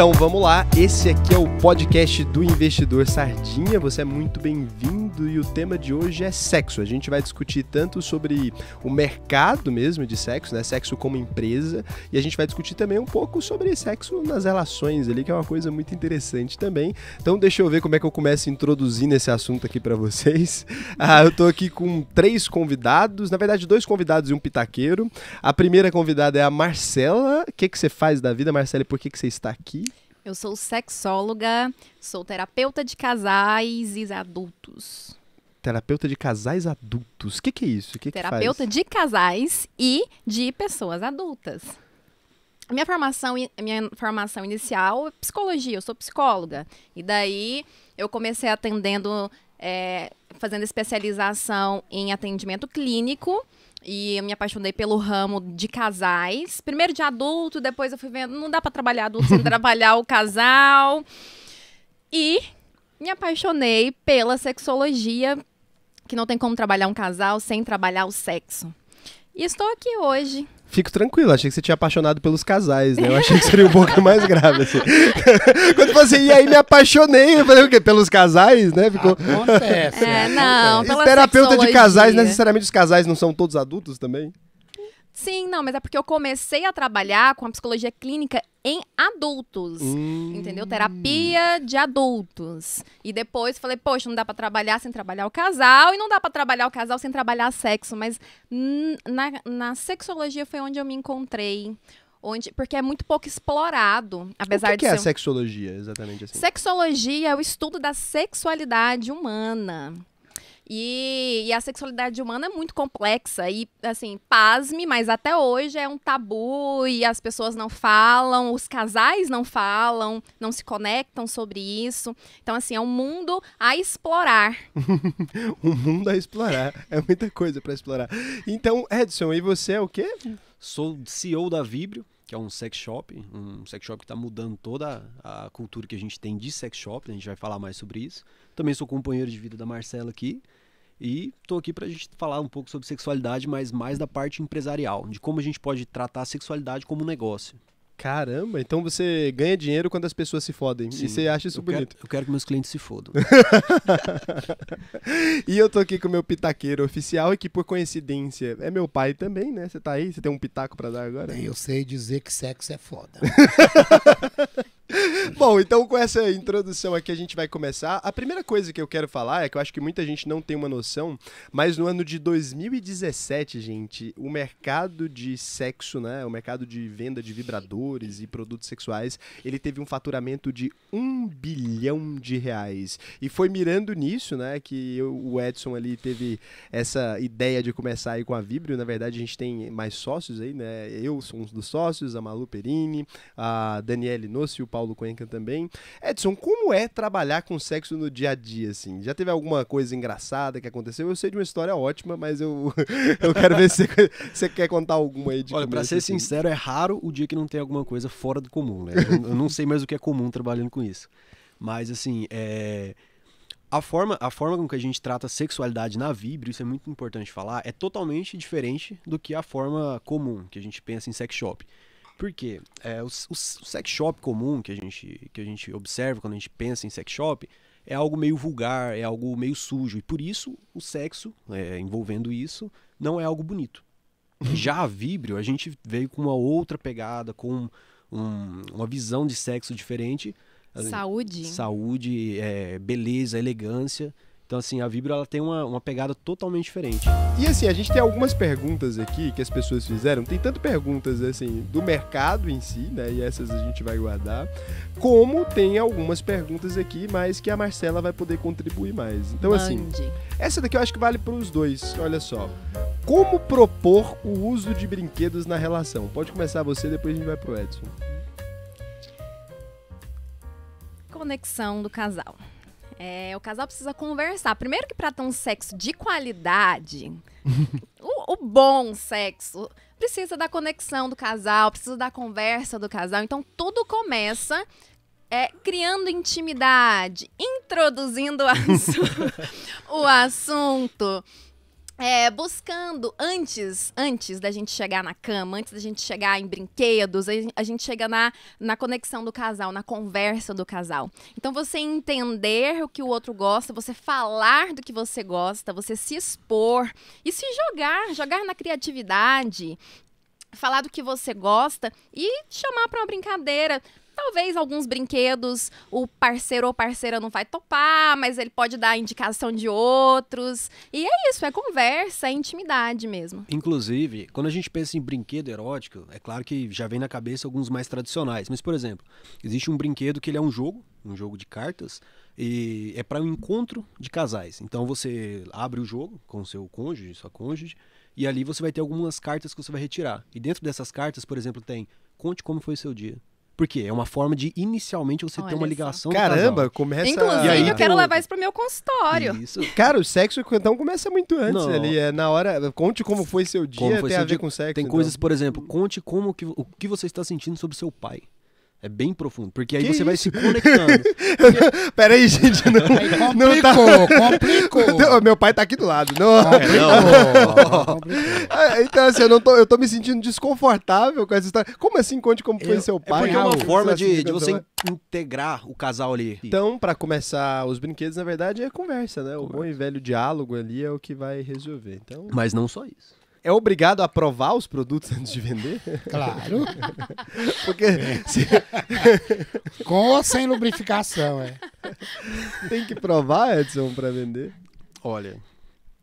Então vamos lá, esse aqui é o podcast do Investidor Sardinha, você é muito bem-vindo e o tema de hoje é sexo. A gente vai discutir tanto sobre o mercado mesmo de sexo, né? Sexo como empresa, e a gente vai discutir também um pouco sobre sexo nas relações ali, que é uma coisa muito interessante também. Então deixa eu ver como é que eu começo introduzindo esse assunto aqui para vocês. Eu tô aqui com três convidados, na verdade dois convidados e um pitaqueiro. A primeira convidada é a Marcela. O que você faz da vida, Marcela, e por que você está aqui? Eu sou sexóloga, sou terapeuta de casais e adultos. Terapeuta de casais adultos. O que é isso? Que terapeuta de casais e de pessoas adultas. Minha formação inicial é psicologia, eu sou psicóloga. E daí eu comecei atendendo, fazendo especialização em atendimento clínico. E eu me apaixonei pelo ramo de casais. Primeiro de adulto, depois eu fui vendo, não dá pra trabalhar adulto sem trabalhar o casal. E me apaixonei pela sexologia, que não tem como trabalhar um casal sem trabalhar o sexo. E estou aqui hoje. Fico tranquilo, achei que você tinha apaixonado pelos casais, né? Eu achei que seria um pouco mais grave, assim. Quando você ia aí, me apaixonei, eu falei o quê? Pelos casais, né? Ficou... Acontece. Não, pela terapeuta de casais, necessariamente os casais não são todos adultos também? Sim, não, mas é porque eu comecei a trabalhar com a psicologia clínica em adultos, entendeu? Terapia de adultos. E depois falei, poxa, não dá pra trabalhar sem trabalhar o casal, e não dá pra trabalhar o casal sem trabalhar sexo, mas na sexologia foi onde eu me encontrei. Porque é muito pouco explorado, apesar de ser... O que é a sexologia, exatamente assim? Sexologia é o estudo da sexualidade humana. E a sexualidade humana é muito complexa e, assim, pasme, mas até hoje é um tabu e as pessoas não falam, os casais não falam, não se conectam sobre isso. Então, assim, é um mundo a explorar. Um mundo a explorar. É muita coisa para explorar. Então, Edson, e você é o quê? Sou CEO da Vibrio, que é um sex shop que está mudando toda a cultura que a gente tem de sex shop, a gente vai falar mais sobre isso. Também sou companheiro de vida da Marcela aqui e estou aqui para a gente falar um pouco sobre sexualidade, mas mais da parte empresarial, de como a gente pode tratar a sexualidade como um negócio. Caramba, então você ganha dinheiro quando as pessoas se fodem. Sim, e você acha isso bonito. Eu quero que meus clientes se fodam. E eu tô aqui com o meu pitaqueiro oficial, e que por coincidência é meu pai também, né? Você tá aí? Você tem um pitaco pra dar agora? Eu sei dizer que sexo é foda. Bom, então com essa introdução aqui a gente vai começar. A primeira coisa que eu quero falar é que eu acho que muita gente não tem uma noção, mas no ano de 2017, gente, o mercado de sexo, né, o mercado de venda de vibradores e produtos sexuais, ele teve um faturamento de R$1 bilhão. E foi mirando nisso, né, que o Edson ali teve essa ideia de começar aí com a Vibrio. Na verdade a gente tem mais sócios aí, né, eu sou um dos sócios, a Malu Perini, a Daniele Noce e o Paulo Cuenca também. Edson, como é trabalhar com sexo no dia a dia, assim? Já teve alguma coisa engraçada que aconteceu? Eu sei de uma história ótima, mas eu quero ver se você quer contar alguma aí de... Olha, pra ser sincero, é raro o dia que não tem alguma coisa fora do comum, né? Eu não sei mais o que é comum trabalhando com isso. Mas, assim, a forma com que a gente trata a sexualidade na Vibrio, isso é muito importante falar, é totalmente diferente do que a forma comum que a gente pensa em sex shop. Porque o sex shop comum que a gente observa quando a gente pensa em sex shop é algo meio vulgar, é algo meio sujo. E por isso o sexo, envolvendo isso, não é algo bonito. Já a Vibrio, a gente veio com uma outra pegada, com uma visão de sexo diferente. Saúde. Saúde, beleza, elegância. Então, assim, a Vibrio, ela tem uma pegada totalmente diferente. E, assim, a gente tem algumas perguntas aqui que as pessoas fizeram. Tem tanto perguntas, assim, do mercado em si, né? E essas a gente vai guardar. Como tem algumas perguntas aqui, mas que a Marcela vai poder contribuir mais. Então, assim, essa daqui eu acho que vale para os dois. Olha só. Como propor o uso de brinquedos na relação? Pode começar você, depois a gente vai pro Edson. Conexão do casal. O casal precisa conversar. Primeiro que para ter um sexo de qualidade, o bom sexo, precisa da conexão do casal, precisa da conversa do casal. Então tudo começa criando intimidade, introduzindo o assunto. buscando, antes da gente chegar na cama, antes da gente chegar em brinquedos, a gente chega na conexão do casal, na conversa do casal. Então, você entender o que o outro gosta, você falar do que você gosta, você se expor e se jogar, na criatividade, falar do que você gosta e chamar para uma brincadeira. Talvez alguns brinquedos o parceiro ou parceira não vai topar, mas ele pode dar indicação de outros. E é isso, é conversa, é intimidade mesmo. Inclusive, quando a gente pensa em brinquedo erótico, é claro que já vem na cabeça alguns mais tradicionais. Mas, por exemplo, existe um brinquedo que ele é um jogo de cartas, e é para um encontro de casais. Então você abre o jogo com o seu cônjuge, sua cônjuge, e ali você vai ter algumas cartas que você vai retirar. E dentro dessas cartas, por exemplo, tem "Conte como foi o seu dia". Porque é uma forma de, inicialmente, você ter uma ligação. Caramba, começa... Inclusive, eu quero levar isso pro meu consultório. Isso. Cara, o sexo, então, começa muito antes ali. É na hora... Conte como foi seu dia, tem a ver com sexo. Tem coisas, por exemplo, conte como o que você está sentindo sobre seu pai. É bem profundo, porque aí você vai se conectando. Peraí, gente, complicou. Meu pai tá aqui do lado. Então, assim, eu tô me sentindo desconfortável com essa história. Como assim, conte como foi seu pai? Porque é uma forma de você integrar o casal ali. Então, pra começar os brinquedos, na verdade, é conversa, né? O bom e velho diálogo ali é o que vai resolver. Então... Mas não só isso. É obrigado a provar os produtos antes de vender? Claro. Porque... Com ou sem lubrificação, é. Tem que provar, Edson, para vender? Olha,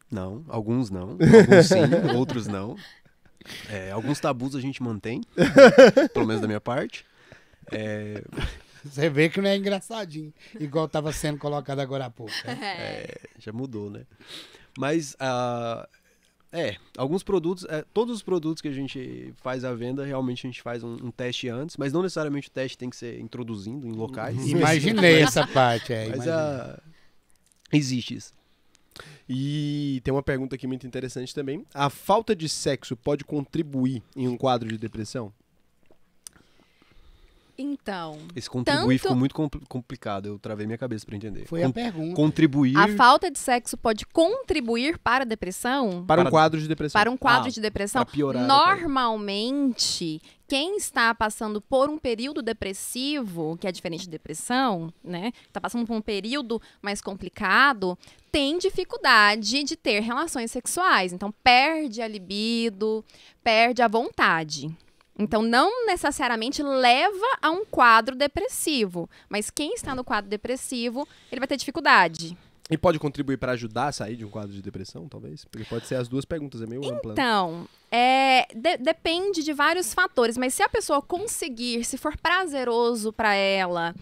não. Alguns não. Alguns sim, outros não. É, alguns tabus a gente mantém, pelo menos da minha parte. É... Você vê que não é engraçadinho, igual estava sendo colocado agora há pouco. É, já mudou, né? Mas... alguns produtos, todos os produtos que a gente faz à venda, realmente a gente faz um teste antes, mas não necessariamente o teste tem que ser introduzindo em locais. Imaginei essa parte, mas existe isso. E tem uma pergunta aqui muito interessante também. A falta de sexo pode contribuir em um quadro de depressão? Então... Esse contribuir ficou muito complicado, eu travei minha cabeça para entender. Foi a pergunta. Contribuir... A falta de sexo pode contribuir para a depressão? Para um quadro de depressão. Para um quadro de depressão. Para piorar. Normalmente, quem está passando por um período depressivo, que é diferente de depressão, né? Está passando por um período mais complicado, tem dificuldade de ter relações sexuais. Então, perde a libido, perde a vontade. Então, não necessariamente leva a um quadro depressivo. Mas quem está no quadro depressivo, ele vai ter dificuldade. E pode contribuir para ajudar a sair de um quadro de depressão, talvez? Porque pode ser as duas perguntas, é meio ampla. Então, depende de vários fatores. Mas se a pessoa conseguir, se for prazeroso para ela,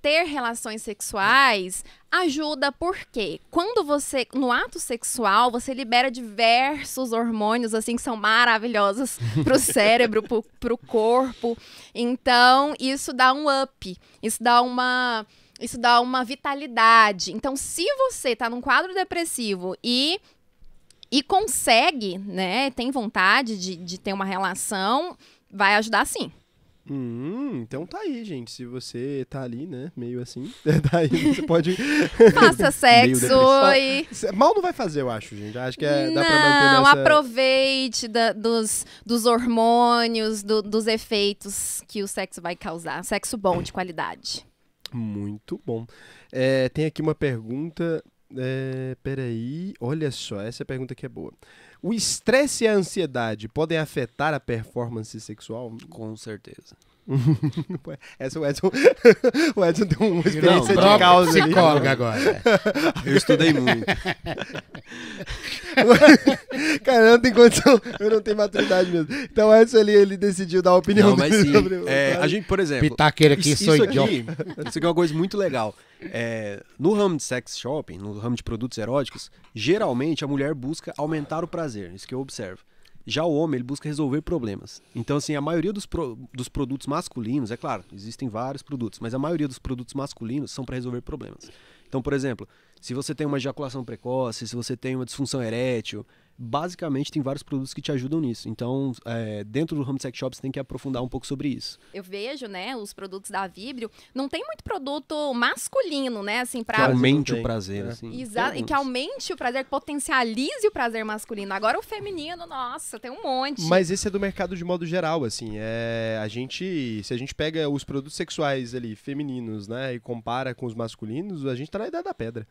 ter relações sexuais, ajuda porque quando você, no ato sexual, você libera diversos hormônios, assim, que são maravilhosos para o cérebro, para o corpo. Então, isso dá um up, isso dá uma... Isso dá uma vitalidade. Então, se você está num quadro depressivo e consegue, né, tem vontade de ter uma relação, vai ajudar sim. Então tá aí, gente. Se você tá ali, né, meio assim, tá aí, você pode... Faça sexo e... Mal não vai fazer, eu acho, gente. Acho que dá pra manter nessa... aproveite dos hormônios, dos efeitos que o sexo vai causar. Sexo bom, de qualidade. Muito bom. Tem aqui uma pergunta, peraí, olha só, essa pergunta aqui é boa. O estresse e a ansiedade podem afetar a performance sexual? Com certeza. Essa o Edson tem uma experiência de causa psicóloga agora. Eu estudei muito. Cara, não tem condição, eu não tenho maturidade mesmo. Então o Edson ele decidiu dar a opinião. Não, mas sim. A gente, por exemplo, pitaqueira aqui, isso aqui é uma coisa muito legal. No ramo de sex shopping, no ramo de produtos eróticos, geralmente a mulher busca aumentar o prazer, isso que eu observo. Já o homem, ele busca resolver problemas. Então, assim, a maioria dos produtos masculinos, é claro, existem vários produtos, mas a maioria dos produtos masculinos são para resolver problemas. Então, por exemplo, se você tem uma ejaculação precoce, se você tem uma disfunção erétil, basicamente tem vários produtos que te ajudam nisso. Então, dentro do ramo de sex shop, você tem que aprofundar um pouco sobre isso. Eu vejo, né, os produtos da Vibrio, não tem muito produto masculino, né, assim, pra... Que aumente o prazer, assim. Exato, e que aumente o prazer, que potencialize o prazer masculino. Agora o feminino, nossa, tem um monte. Mas esse é do mercado de modo geral, assim, se a gente pega os produtos sexuais ali, femininos, né, e compara com os masculinos, a gente tá na idade da pedra.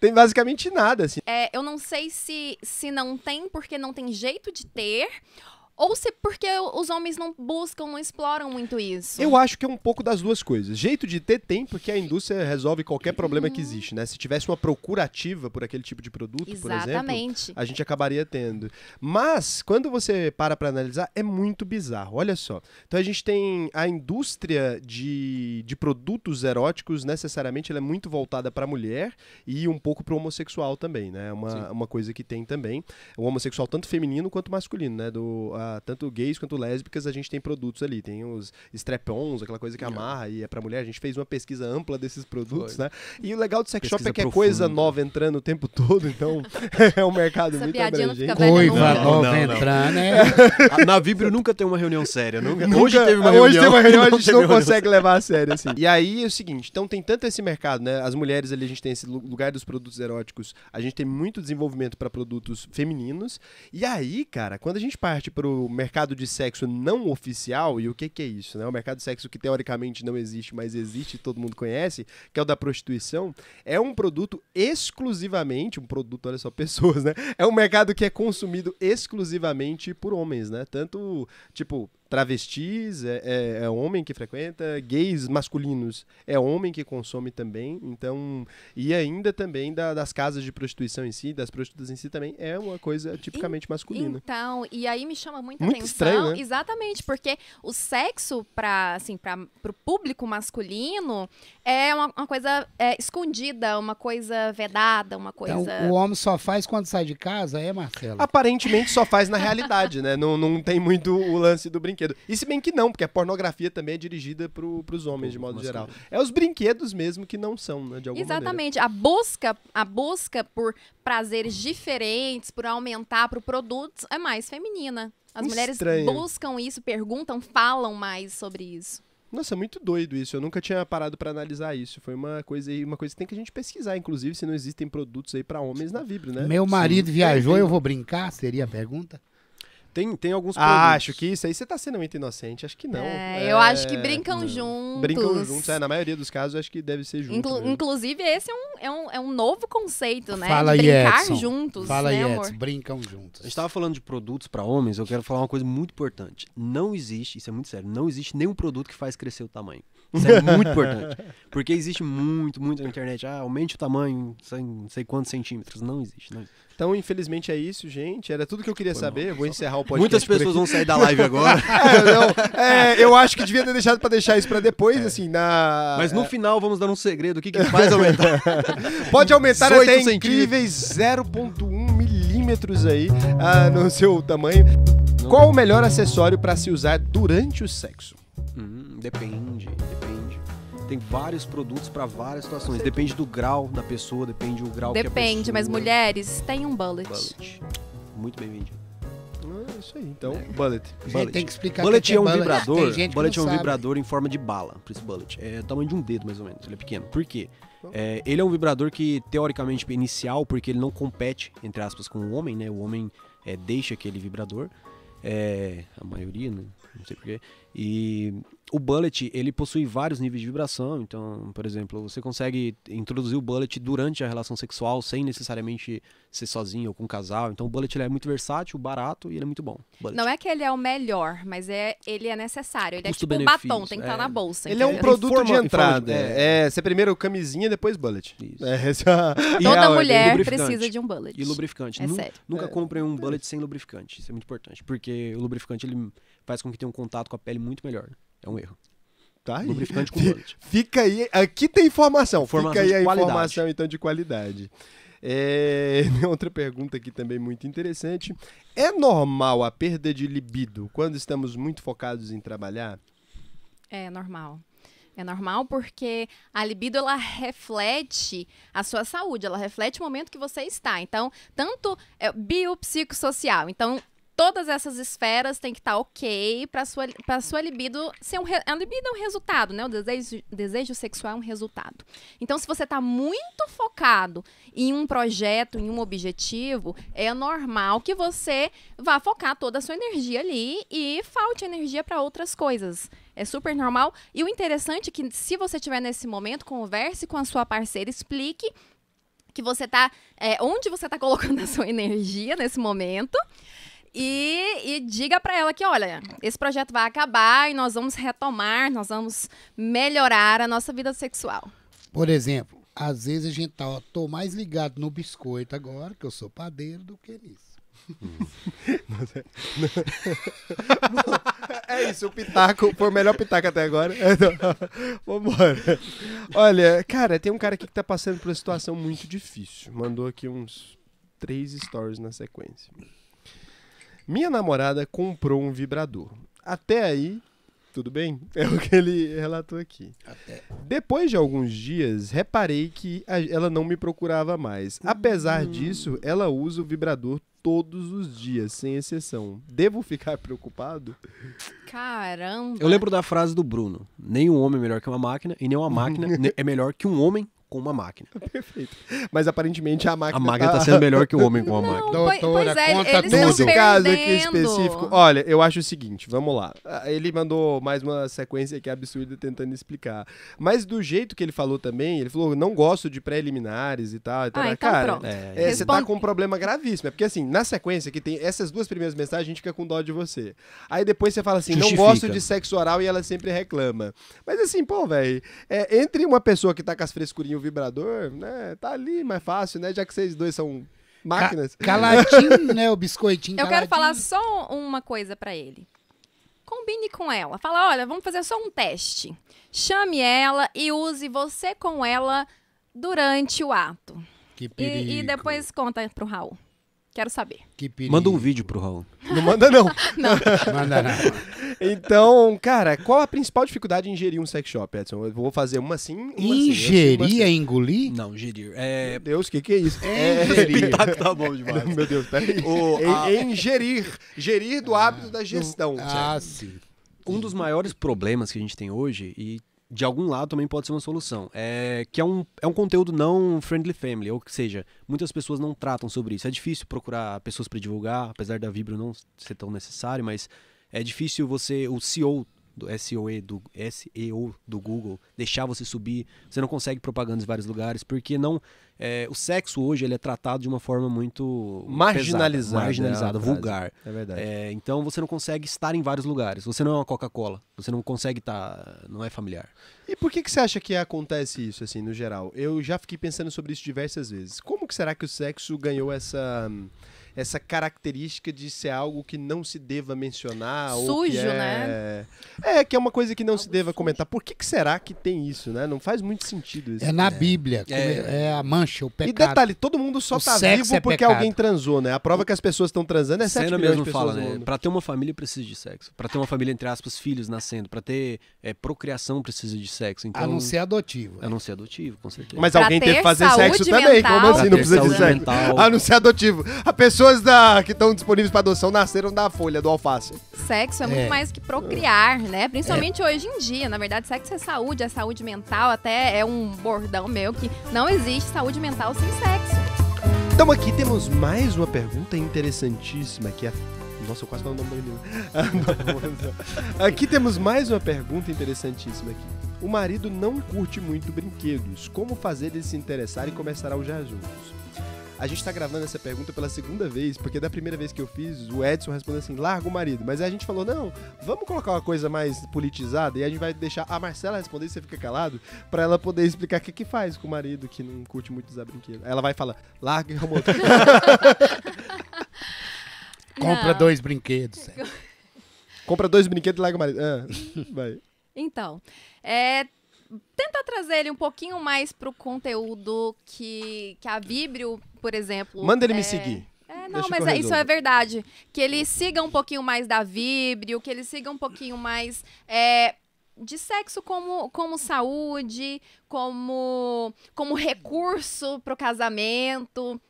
Tem basicamente nada, assim. Eu não sei se não tem porque não tem jeito de ter, ou se porque os homens não buscam, não exploram muito isso. Eu acho que é um pouco das duas coisas. Jeito de ter tem, porque a indústria resolve qualquer problema que existe, né? Se tivesse uma procura ativa por aquele tipo de produto, por exemplo, a gente acabaria tendo. Mas, quando você para pra analisar, é muito bizarro. Olha só. Então, a gente tem a indústria de produtos eróticos, necessariamente, ela é muito voltada pra mulher e um pouco pro homossexual também, né? Uma coisa que tem também. O homossexual, tanto feminino quanto masculino, né? Tanto gays quanto lésbicas, a gente tem produtos ali. Tem os strap-ons, aquela coisa que amarra e é pra mulher. A gente fez uma pesquisa ampla desses produtos, né? E o legal do sex shop é que é coisa nova entrando o tempo todo, então é um mercado muito abrangente. Coisa nova entrar, né? Na Vibrio nunca tem uma reunião séria. Hoje teve uma reunião. Hoje teve uma reunião, a gente não consegue levar a sério, assim. E aí é o seguinte, então tem tanto esse mercado, né? As mulheres ali, a gente tem esse lugar dos produtos eróticos, a gente tem muito desenvolvimento pra produtos femininos. E aí, cara, quando a gente parte pro mercado de sexo não oficial, e o que é isso, né? O mercado de sexo que teoricamente não existe, mas existe, todo mundo conhece, que é o da prostituição, é um produto exclusivamente, olha só, pessoas, né? É um mercado que é consumido exclusivamente por homens, né? Tanto, tipo... Travestis é homem que frequenta, gays masculinos é homem que consome também, então, e ainda também das casas de prostituição em si, das prostitutas em si também, é uma coisa tipicamente masculina. Então, e aí me chama muita atenção, estranho, né? Exatamente, porque o sexo pro público masculino é uma coisa escondida, uma coisa vedada, uma coisa... Então, o homem só faz quando sai de casa, Marcela? Aparentemente só faz na realidade, né? Não tem muito o lance do brinquedo. E se bem que não, porque a pornografia também é dirigida pros homens, de modo geral. É os brinquedos mesmo que não são, né, de alguma maneira. Exatamente. A busca por prazeres diferentes, por aumentar pro produtos, é mais feminina. As mulheres buscam isso, perguntam, falam mais sobre isso. Nossa, é muito doido isso. Eu nunca tinha parado pra analisar isso. Foi uma coisa que tem que a gente pesquisar, inclusive, se não existem produtos aí pra homens na Vibrio, né? Meu marido viajou, eu vou brincar? Seria a pergunta? Tem alguns produtos. Acho que isso aí você tá sendo muito inocente. Acho que não. Eu acho que brincam juntos. Brincam juntos. Na maioria dos casos, acho que deve ser junto. Inclusive, esse é um novo conceito, né? Fala de brincar juntos. Fala aí, Edson. Brincam juntos. A gente tava falando de produtos para homens. Eu quero falar uma coisa muito importante. Não existe, isso é muito sério, não existe nenhum produto que faz crescer o tamanho. Isso é muito importante. Porque existe muito na internet. Aumente o tamanho não sei quantos centímetros. Não existe, né? Então, infelizmente, é isso, gente. Era tudo que eu queria saber. Vou encerrar o podcast. Muitas pessoas vão sair da live agora. Eu acho que devia ter deixado pra deixar isso pra depois, assim, Mas no final, vamos dar um segredo. O que faz aumentar? Pode aumentar até incríveis 0,1 milímetros aí no seu tamanho. Qual o melhor acessório pra se usar durante o sexo? Depende. Tem vários produtos para várias situações. Depende do grau da pessoa, depende do grau que a pessoa... Depende, mas mulheres, tem um bullet. Bullet. Muito bem vendido. É isso aí, então, bullet. Tem que explicar bullet que é um bullet. Vibrador. Bullet é um vibrador em forma de bala, por isso bullet. É o tamanho de um dedo, mais ou menos, ele é pequeno. Por quê? Ele é um vibrador que, teoricamente, é inicial, porque ele não compete, entre aspas, com o homem, né? O homem deixa aquele vibrador. A maioria, né? Não sei porquê. E o bullet, ele possui vários níveis de vibração. Então, por exemplo, você consegue introduzir o bullet durante a relação sexual sem necessariamente ser sozinho ou com um casal. Então o bullet ele é muito versátil, barato e ele é muito bom. Não é que ele é o melhor, mas ele é necessário. Ele é tipo um batom, tem que estar na bolsa. Ele é um produto de entrada. Você primeiro camisinha, depois bullet. Isso. Toda mulher precisa de um bullet. E lubrificante. É sério. Nunca comprem um bullet sem lubrificante. Isso é muito importante, porque o lubrificante ele faz com que tenha um contato com a pele muito melhor. É um erro. Tá aí. Lubrificante com bullet. Fica aí. Aqui tem informação. Fica aí a informação, então, de qualidade. Outra pergunta aqui também muito interessante. É normal a perda de libido quando estamos muito focados em trabalhar? É normal. É normal porque a libido, ela reflete a sua saúde, ela reflete o momento que você está. Então, tanto biopsicossocial, então todas essas esferas têm que estar ok para sua libido ser a libido é um resultado, né? O desejo sexual é um resultado. Então, se você está muito focado em um projeto, em um objetivo, é normal que você vá focar toda a sua energia ali e falte energia para outras coisas. É super normal. E o interessante é que, se você estiver nesse momento, converse com a sua parceira, explique que você tá, onde você está colocando a sua energia nesse momento. E diga para ela que, olha, esse projeto vai acabar e nós vamos retomar, nós vamos melhorar a nossa vida sexual. Por exemplo, às vezes a gente tá, ó, tô mais ligado no biscoito agora, que eu sou padeiro, do que nisso. É isso, o pitaco foi o melhor pitaco até agora. Vamos embora. Olha, cara, tem um cara aqui que tá passando por uma situação muito difícil. Mandou aqui uns 3 stories na sequência. Minha namorada comprou um vibrador. Até aí, tudo bem? É o que ele relatou aqui. Até. Depois de alguns dias, reparei que ela não me procurava mais. Apesar disso, ela usa o vibrador todos os dias, sem exceção. Devo ficar preocupado? Caramba! Eu lembro da frase do Bruno. Nenhum homem é melhor que uma máquina, e nem uma máquina é melhor que um homem com uma máquina. Perfeito. Mas aparentemente a máquina... A máquina tá sendo melhor que o homem com a máquina. Doutora, pois é, conta tudo. Nesse caso aqui específico, olha, eu acho o seguinte, vamos lá. Ele mandou mais uma sequência aqui absurda tentando explicar. Mas do jeito que ele falou também, ele falou, não gosto de preliminares e tal. Então cara, pronto. Você tá com um problema gravíssimo. É porque assim, na sequência que tem essas 2 primeiras mensagens, a gente fica com dó de você. Aí depois você fala assim, justifica. Não gosto de sexo oral e ela sempre reclama. Mas assim, pô, velho, entre uma pessoa que tá com as frescurinhas vibrador, né? Tá ali mais fácil, né? Já que vocês dois são máquinas. Caladinho, né? O biscoitinho caladinho. Eu quero falar só uma coisa pra ele. Combine com ela. Fala, olha, vamos fazer só um teste. Chame ela e use você com ela durante o ato. Que perigo. E depois conta pro Raul. Quero saber. Que perigo. Manda um vídeo pro Raul. Não manda, não. Não. Manda, não. Então, cara, qual a principal dificuldade em ingerir um sex shop, Edson? Eu vou fazer uma assim, uma ingerir assim, é engolir? Não, ingerir. Meu Deus, o que é isso? Ingerir. Tá bom demais. Meu Deus, peraí. Ingerir. Gerir do hábito da gestão. Sim. Um dos maiores problemas que a gente tem hoje, e de algum lado também pode ser uma solução, que é um conteúdo não friendly family, ou seja, muitas pessoas não tratam sobre isso. É difícil procurar pessoas para divulgar, apesar da Vibro não ser tão necessário, mas... É difícil você, o CEO do SEO do Google, deixar você subir. Você não consegue propagandas em vários lugares, porque não. O sexo hoje ele é tratado de uma forma muito marginalizada, vulgar. É verdade. Então você não consegue estar em vários lugares. Você não é uma Coca-Cola. Você não consegue estar. Não é familiar. E por que você acha que acontece isso, assim, no geral? Eu já fiquei pensando sobre isso diversas vezes. Como que será que o sexo ganhou essa característica de ser algo que não se deva mencionar? Sujo, ou que né? Que é uma coisa que não se deva comentar. Por que será que tem isso, né? Não faz muito sentido isso. É na Bíblia. É a mancha, o pecado. E detalhe, todo mundo só tá vivo porque alguém transou, né? A prova que as pessoas estão transando é 7 milhões de pessoas no mundo. Pra ter uma família, precisa de sexo. Pra ter uma família, entre aspas, filhos nascendo. Pra ter procriação, precisa de sexo. Então, a não ser adotivo. A não ser adotivo, com certeza. Mas alguém teve que fazer sexo também. Como assim? Não precisa de sexo. A não ser adotivo. A pessoa... que estão disponíveis para adoção nasceram da folha do alface. Sexo é muito mais que procriar, né? Principalmente hoje em dia. Na verdade, sexo é saúde mental. Até é um bordão meu que não existe saúde mental sem sexo. Então aqui temos mais uma pergunta interessantíssima que é... Nossa, eu quase falei o nome da Aqui temos mais uma pergunta interessantíssima aqui. O marido não curte muito brinquedos. Como fazer ele se interessar e começar a usar juntos? A gente tá gravando essa pergunta pela 2ª vez, porque da primeira vez que eu fiz, o Edson respondeu assim, larga o marido. Mas aí a gente falou, não, vamos colocar uma coisa mais politizada e a gente vai deixar a Marcela responder e você fica calado, pra ela poder explicar o que faz com o marido que não curte muito usar brinquedo. Ela vai falar, larga e arrumou. Compra 2 brinquedos. Compra 2 brinquedos e larga o marido. Vai. Então, tenta trazer ele um pouquinho mais pro conteúdo que a Vibrio, por exemplo... Manda ele me seguir. Não, mas isso é verdade. Que ele siga um pouquinho mais da Vibrio, que ele siga um pouquinho mais... de sexo como saúde, como recurso para o casamento,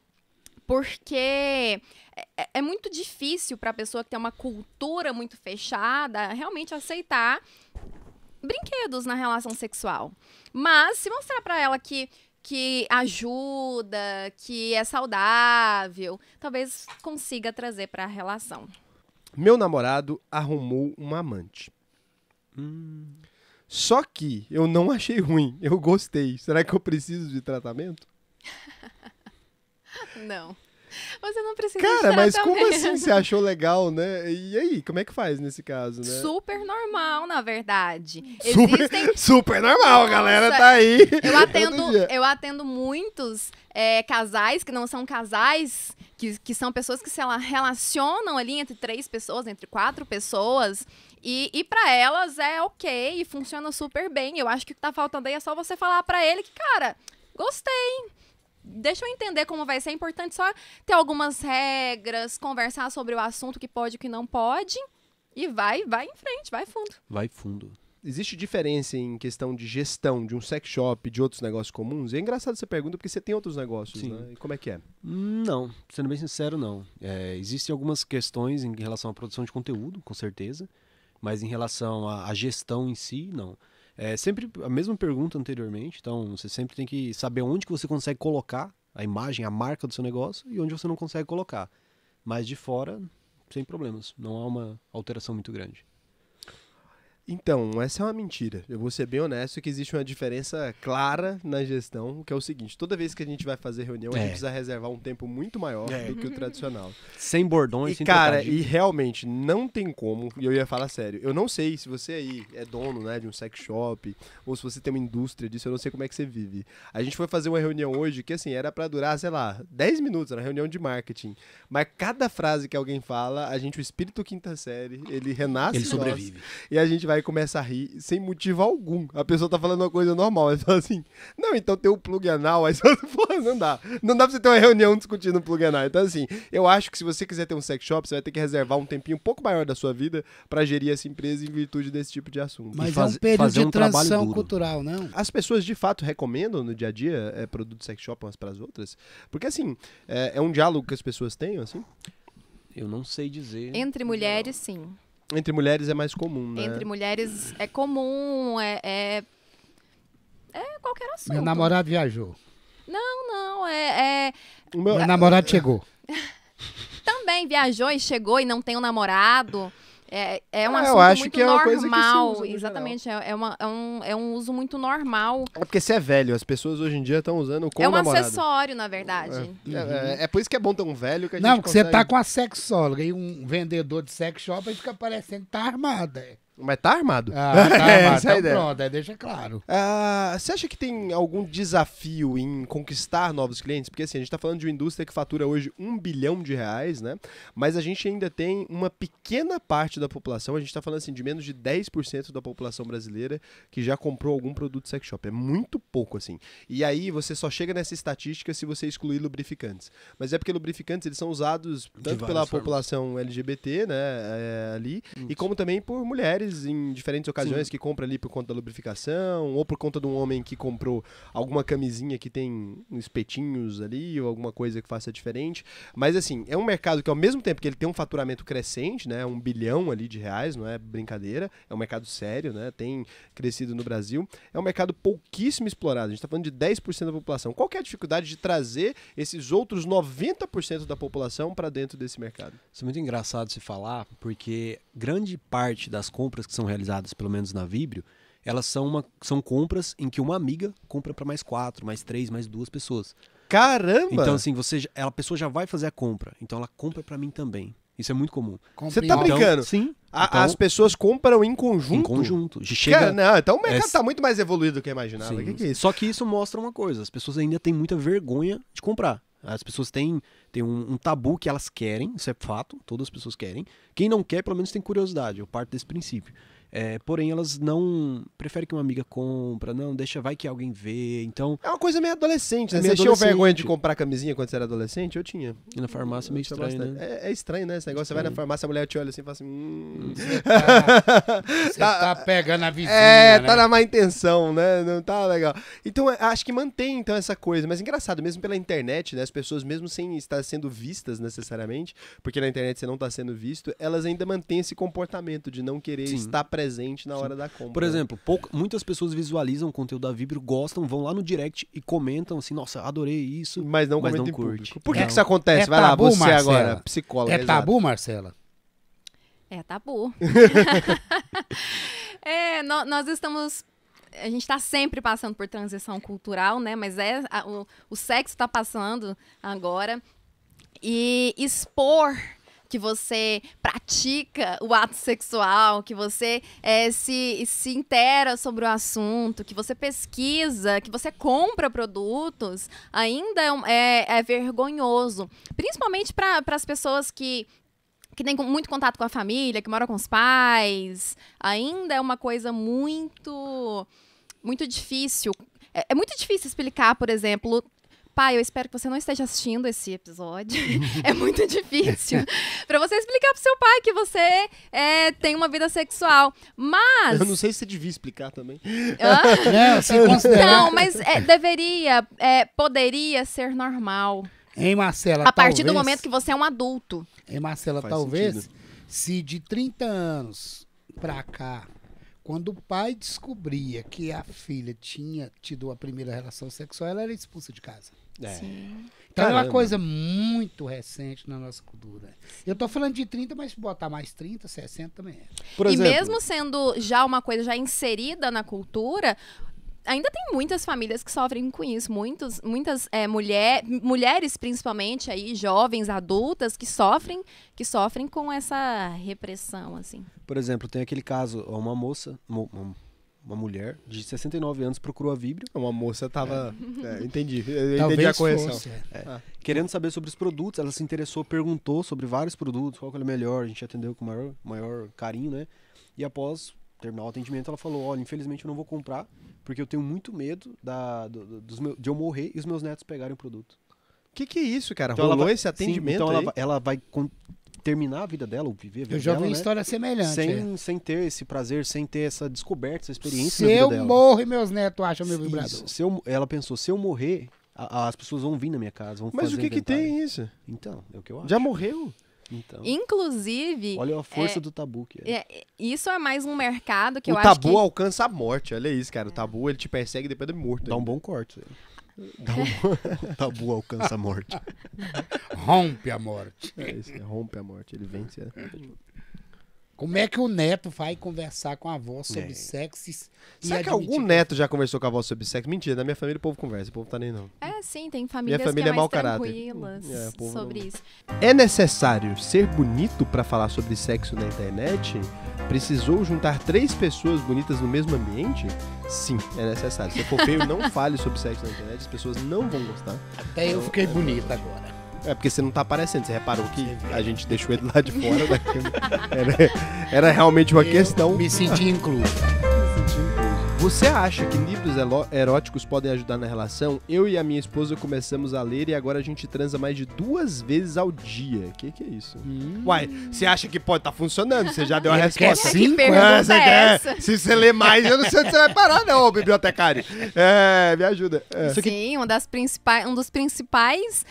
porque é muito difícil para a pessoa que tem uma cultura muito fechada realmente aceitar brinquedos na relação sexual. Mas se mostrar para ela que ajuda, que é saudável, talvez consiga trazer para a relação. Meu namorado arrumou uma amante. Só que eu não achei ruim, eu gostei. Será que eu preciso de tratamento? Não. Você não precisa de tratamento. Cara, mas como assim você achou legal, né? E aí, como é que faz nesse caso, né? Super normal, na verdade. Super normal, nossa, a galera tá aí. Eu atendo muitos casais que não são casais, que são pessoas que se relacionam ali entre 3 pessoas, entre 4 pessoas... E pra elas é ok, e funciona super bem. Eu acho que o que tá faltando aí é só você falar pra ele que, cara, gostei. Deixa eu entender como vai ser. É importante só ter algumas regras, conversar sobre o assunto, que pode e o que não pode. E vai em frente, vai fundo. Vai fundo. Existe diferença em questão de gestão de um sex shop, de outros negócios comuns? É engraçado essa pergunta, porque você tem outros negócios, sim, né? E como é que é? Não, sendo bem sincero, não. Existem algumas questões em relação à produção de conteúdo, com certeza. Mas em relação à gestão em si, não. É sempre a mesma pergunta anteriormente, então você sempre tem que saber onde que você consegue colocar a imagem, a marca do seu negócio e onde você não consegue colocar. Mas de fora, sem problemas, não há uma alteração muito grande. Então, essa é uma mentira. Eu vou ser bem honesto que existe uma diferença clara na gestão, que é o seguinte: toda vez que a gente vai fazer reunião, a gente precisa reservar um tempo muito maior do que o tradicional. Sem bordões, sem cara, e realmente não tem como, e eu ia falar sério, eu não sei se você aí é dono, né, de um sex shop, ou se você tem uma indústria disso, eu não sei como é que você vive. A gente foi fazer uma reunião hoje que, assim, era pra durar, sei lá, 10 minutos, era uma reunião de marketing. Mas cada frase que alguém fala, o espírito quinta série, ele renasce, ele sobrevive. E a gente vai começa a rir sem motivo algum. A pessoa tá falando uma coisa normal, mas fala assim, não, então tem o plug anal, aí você fala, não dá. Não dá pra você ter uma reunião discutindo o plug anal. Então, assim, eu acho que se você quiser ter um sex shop, você vai ter que reservar um tempinho um pouco maior da sua vida pra gerir essa empresa em virtude desse tipo de assunto. Mas é um período de transição cultural, não? As pessoas, de fato, recomendam no dia a dia produto sex shop umas pras outras? Porque, assim, é um diálogo que as pessoas têm, assim? Eu não sei dizer. Entre mulheres, sim. Entre mulheres é mais comum, né? Entre mulheres é comum, é qualquer assunto. Meu namorado viajou. Não, não, Meu namorado chegou. Também viajou e chegou e não tem um namorado. É um assunto muito normal. Exatamente, é um uso muito normal. É porque você é velho, as pessoas hoje em dia estão usando como namorado. É um acessório, na verdade. É por isso que é bom ter um velho que a gente consegue... Não, porque você tá com a sexóloga e um vendedor de sex shop aí fica parecendo que tá armado, Mas tá armado. Ah, tá armado, então pronto, deixa claro. Ah, você acha que tem algum desafio em conquistar novos clientes? Porque, assim, a gente tá falando de uma indústria que fatura hoje R$1 bilhão, né? Mas a gente ainda tem uma pequena parte da população, a gente tá falando, assim, de menos de 10% da população brasileira que já comprou algum produto sex shop. É muito pouco, assim. E aí você só chega nessa estatística se você excluir lubrificantes. Mas é porque lubrificantes, eles são usados tanto pela população LGBT, né, ali, e como também por mulheres em diferentes ocasiões, sim, que compra ali por conta da lubrificação, ou por conta de um homem que comprou alguma camisinha que tem espetinhos ali, ou alguma coisa que faça diferente. Mas, assim, é um mercado que, ao mesmo tempo que ele tem um faturamento crescente, né, R$1 bilhão ali de reais, não é brincadeira, é um mercado sério, né, tem crescido no Brasil, é um mercado pouquíssimo explorado, a gente tá falando de 10% da população. Qual que é a dificuldade de trazer esses outros 90% da população para dentro desse mercado? Isso é muito engraçado se falar, porque grande parte das compras que são realizadas, pelo menos na Vibrio, elas são compras em que uma amiga compra para mais 4, mais 3, mais 2 pessoas. Caramba! Então, assim, a pessoa já vai fazer a compra, então ela compra para mim também. Isso é muito comum. Você tá brincando? Então, sim. Então, as pessoas compram em conjunto? Em conjunto. Chega... Cara, não, então o mercado tá muito mais evoluído do que eu imaginava. Sim, que é isso? Só que isso mostra uma coisa, as pessoas ainda têm muita vergonha de comprar. As pessoas têm um tabu que elas querem, isso é fato, todas as pessoas querem. Quem não quer, pelo menos tem curiosidade, eu parto desse princípio. Porém, elas não... Preferem que uma amiga compra, não, deixa, vai que alguém vê, então... É uma coisa meio adolescente, né? Você tinha vergonha de comprar camisinha quando você era adolescente? Eu tinha. E na farmácia é meio estranho, né? É estranho, né? Esse negócio, você vai na farmácia, a mulher te olha assim e fala assim... Você tá pegando a vizinha, né? Tá na má intenção, né? Não tá legal. Então, acho que mantém, então, essa coisa. Mas engraçado, mesmo pela internet, né? As pessoas, mesmo sem estar sendo vistas necessariamente, porque na internet você não tá sendo visto, elas ainda mantêm esse comportamento de não querer estar presente na hora da compra. Por exemplo, muitas pessoas visualizam o conteúdo da Vibrio, gostam, vão lá no direct e comentam assim, nossa, adorei isso, mas não comentam em público. Por que isso acontece? Vai lá, você agora, psicóloga. É tabu, Marcela? É tabu. Nós estamos... A gente está sempre passando por transição cultural, né? Mas o sexo está passando agora. E expor... que você pratica o ato sexual, que você se intera sobre o assunto, que você pesquisa, que você compra produtos, ainda é vergonhoso. Principalmente para as pessoas que têm muito contato com a família, que moram com os pais. Ainda é uma coisa muito, muito difícil. É muito difícil explicar, por exemplo... Pai, eu espero que você não esteja assistindo esse episódio. É muito difícil para você explicar pro seu pai que você tem uma vida sexual. Mas... Eu não sei se devia explicar também. Não, mas deveria, poderia ser normal. Hein, Marcela? A partir do momento que você é um adulto. Hein, Marcela, talvez, se de 30 anos pra cá, quando o pai descobria que a filha tinha tido a primeira relação sexual, ela era expulsa de casa. Sim. Então é uma coisa muito recente na nossa cultura. Eu tô falando de 30, mas se botar mais 30, 60 também é. Por exemplo, mesmo sendo já uma coisa já inserida na cultura, ainda tem muitas famílias que sofrem com isso. Muitas mulheres, principalmente, aí, jovens, adultas, que sofrem com essa repressão, assim. Por exemplo, tem aquele caso, uma moça... Uma mulher de 69 anos procurou a Vibrio. Uma moça tava... entendi a correção. Querendo saber sobre os produtos, ela se interessou, perguntou sobre vários produtos, qual que era melhor, a gente atendeu com o maior carinho, né? E após terminar o atendimento, ela falou, olha, infelizmente eu não vou comprar, porque eu tenho muito medo de eu morrer e os meus netos pegarem o produto. Que é isso, cara? Então rolou esse atendimento aí? Então ela vai... terminar a vida dela, ou viver a vida dela, história semelhante. Sem ter esse prazer, sem ter essa descoberta, essa experiência na vida dela. Se eu morro e meus netos acham meu vibrador. Ela pensou, se eu morrer, as pessoas vão vir na minha casa, vão fazer inventário. Mas o que tem isso? Então, é o que eu acho. Já morreu? Então. Inclusive... Olha a força do tabu. Isso é mais um mercado que eu acho que... O tabu alcança a morte, olha isso, cara. O tabu, ele te persegue depois de morto. Dá um bom corte, velho. O tabu alcança a morte. Rompe a morte. Rompe a morte, ele vence. Como é que o neto vai conversar com a avó sobre sexo? Será que algum neto já conversou com a avó sobre sexo? Mentira, na minha família o povo conversa, o povo tá nem não. Sim, tem famílias que é mais tranquilas sobre isso. É necessário ser bonito pra falar sobre sexo na internet? Precisou juntar 3 pessoas bonitas no mesmo ambiente? Sim, é necessário. Se for feio, não fale sobre sexo na internet, as pessoas não vão gostar. Até eu fiquei bonita agora. Porque você não tá aparecendo, você reparou que a gente deixou ele lá de fora da câmera. Era realmente uma questão. Me senti incluso. Você acha que livros eróticos podem ajudar na relação? Eu e a minha esposa começamos a ler e agora a gente transa mais de 2 vezes ao dia. Que é isso? Uai, você acha que pode estar funcionando? Você já deu a resposta. Se você ler mais, eu não sei onde você vai parar não, bibliotecário. Me ajuda. Sim, um dos principais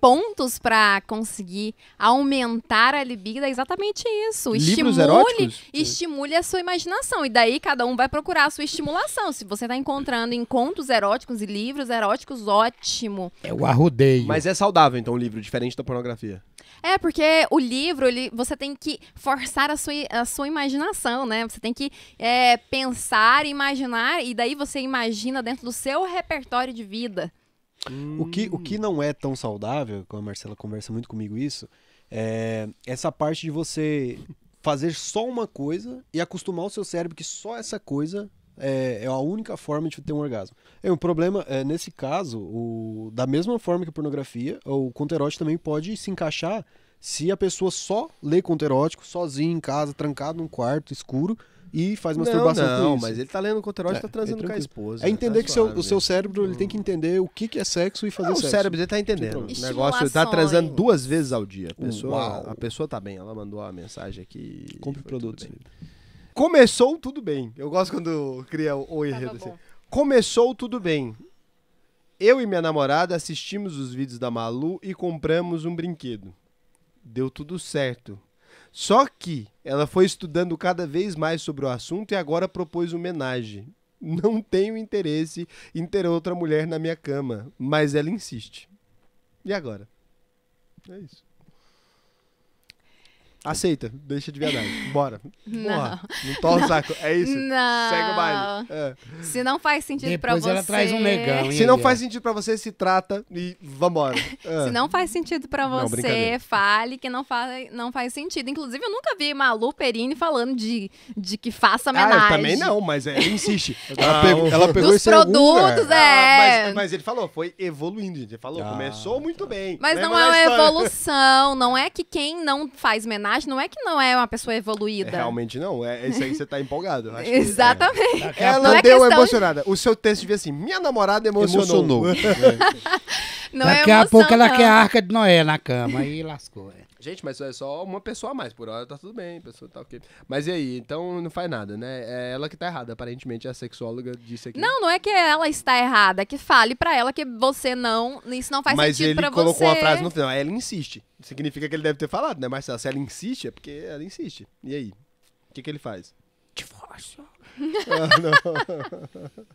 pontos para conseguir aumentar a libido é exatamente isso. Estimule a sua imaginação e daí cada um vai procurar a sua estimulação. Se você tá encontrando em contos eróticos e livros eróticos, ótimo. É o arrodeio. Mas é saudável, então, o livro, diferente da pornografia. Porque o livro, você tem que forçar a sua imaginação, né? Você tem que pensar, imaginar, e daí você imagina dentro do seu repertório de vida. O que não é tão saudável, como a Marcela conversa muito comigo isso, é essa parte de você fazer só uma coisa e acostumar o seu cérebro que só essa coisa é a única forma de ter um orgasmo. O problema, nesse caso, da mesma forma que a pornografia, o conto erótico também pode se encaixar se a pessoa só lê conto erótico, sozinha em casa, trancado num quarto escuro e faz masturbação com isso. Não, mas ele tá lendo conto erótico e tá transando com a esposa. É entender que o seu cérebro ele tem que entender o que é sexo e fazer sexo. O cérebro dele tá entendendo. O negócio, ele tá transando 2 vezes ao dia. A pessoa tá bem, ela mandou uma mensagem aqui. Compre produtos. Começou tudo bem. Eu gosto quando cria o enredo assim. Começou tudo bem. Eu e minha namorada assistimos os vídeos da Malu e compramos um brinquedo. Deu tudo certo. Só que ela foi estudando cada vez mais sobre o assunto e agora propôs uma homenagem. Não tenho interesse em ter outra mulher na minha cama, mas ela insiste. E agora? É isso. Aceita, deixa de verdade. Bora. Porra, não torce o saco. É isso. Não. Segue o baile. É. Se não faz sentido depois pra você. Ela traz um negão, hein, se não faz sentido pra você, se trata e vambora. É. Se não faz sentido pra você, não, fale que não faz sentido. Inclusive, eu nunca vi Malu Perini falando de que faça homenagem. Eu também não, mas ela insiste. Ela pegou esse produtos, mas ele falou, foi evoluindo, gente. Ele falou, começou muito bem. Mas não é uma evolução. Não é que quem não faz homenagem, não é que não é uma pessoa evoluída. É, realmente não. É isso aí, você tá empolgado. Acho. Exatamente. Que, ela deu emocionada. O seu texto devia assim, minha namorada emocionou. Não Daqui a pouco ela quer a Arca de Noé na cama e lascou. Gente, mas é só uma pessoa a mais. Por hora tá tudo bem, a pessoa tá ok. Mas e aí? Então não faz nada, né? É ela que tá errada. Aparentemente a sexóloga disse aqui. Não, não é que ela está errada. Que fale pra ela que você não... Isso não faz sentido pra você. Mas ele colocou a frase no final. Ela insiste. Significa que ele deve ter falado, né? Mas se ela insiste, é porque ela insiste. E aí? O que ele faz? Divórcio. Ah, não.